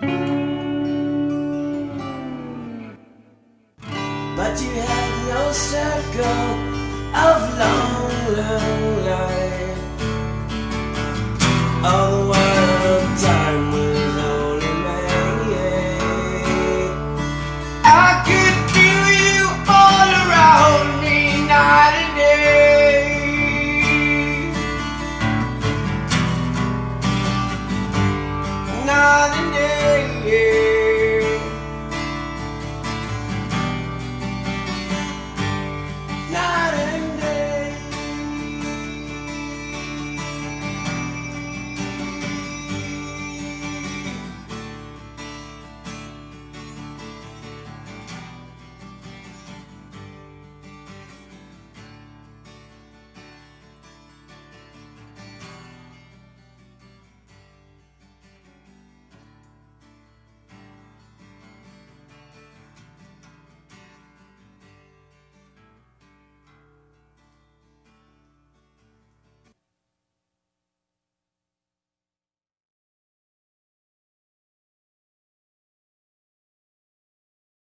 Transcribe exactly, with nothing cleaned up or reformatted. But you had no circle of long, long life. All the while of time was only made. I could feel you all around me, night and day. Night and day, yeah.